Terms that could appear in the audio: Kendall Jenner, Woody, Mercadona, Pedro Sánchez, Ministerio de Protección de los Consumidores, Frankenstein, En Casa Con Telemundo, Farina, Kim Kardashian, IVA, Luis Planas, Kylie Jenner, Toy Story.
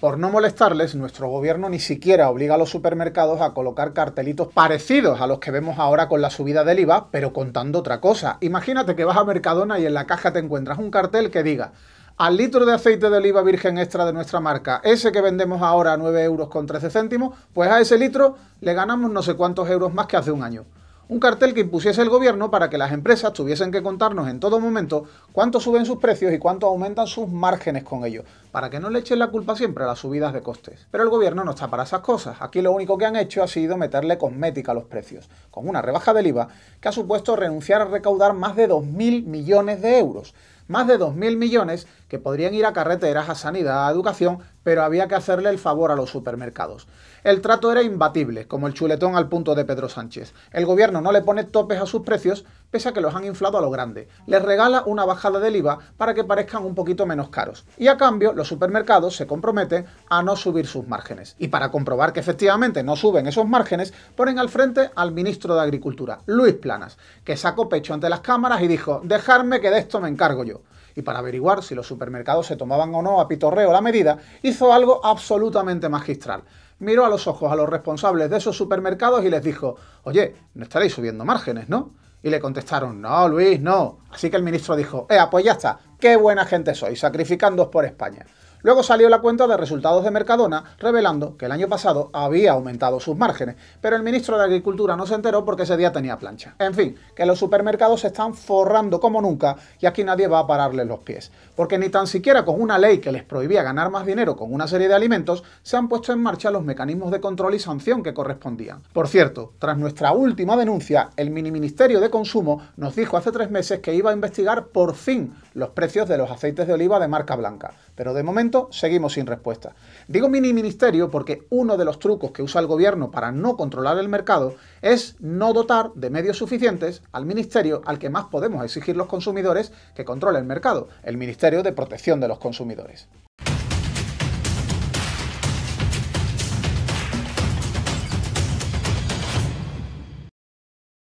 Por no molestarles, nuestro gobierno ni siquiera obliga a los supermercados a colocar cartelitos parecidos a los que vemos ahora con la subida del IVA, pero contando otra cosa. Imagínate que vas a Mercadona y en la caja te encuentras un cartel que diga: al litro de aceite de oliva virgen extra de nuestra marca, ese que vendemos ahora a 9,13 euros, pues a ese litro le ganamos no sé cuántos euros más que hace un año. Un cartel que impusiese el gobierno para que las empresas tuviesen que contarnos en todo momento cuánto suben sus precios y cuánto aumentan sus márgenes con ello, para que no le echen la culpa siempre a las subidas de costes. Pero el gobierno no está para esas cosas. Aquí lo único que han hecho ha sido meterle cosmética a los precios, con una rebaja del IVA que ha supuesto renunciar a recaudar más de 2.000 millones de euros. Más de 2.000 millones que podrían ir a carreteras, a sanidad, a educación, pero había que hacerle el favor a los supermercados. El trato era imbatible, como el chuletón al punto de Pedro Sánchez. El gobierno no le pone topes a sus precios, pese a que los han inflado a lo grande. Les regala una bajada del IVA para que parezcan un poquito menos caros. Y a cambio, los supermercados se comprometen a no subir sus márgenes. Y para comprobar que efectivamente no suben esos márgenes, ponen al frente al ministro de Agricultura, Luis Planas, que sacó pecho ante las cámaras y dijo: «Dejadme que de esto me encargo yo». Y para averiguar si los supermercados se tomaban o no a pitorreo la medida, hizo algo absolutamente magistral. Miró a los ojos a los responsables de esos supermercados y les dijo: «Oye, no estaréis subiendo márgenes, ¿no?». Y le contestaron: «No, Luis, no». Así que el ministro dijo: «Ea, pues ya está, qué buena gente sois, sacrificándoos por España». Luego salió la cuenta de resultados de Mercadona, revelando que el año pasado había aumentado sus márgenes, pero el ministro de Agricultura no se enteró porque ese día tenía plancha. En fin, que los supermercados se están forrando como nunca y aquí nadie va a pararles los pies, porque ni tan siquiera con una ley que les prohibía ganar más dinero con una serie de alimentos se han puesto en marcha los mecanismos de control y sanción que correspondían. Por cierto, tras nuestra última denuncia, el Ministerio de Consumo nos dijo hace 3 meses que iba a investigar por fin los precios de los aceites de oliva de marca blanca, pero de momento seguimos sin respuesta. Digo mini ministerio porque uno de los trucos que usa el gobierno para no controlar el mercado es no dotar de medios suficientes al ministerio al que más podemos exigir los consumidores que controle el mercado, el Ministerio de Protección de los Consumidores.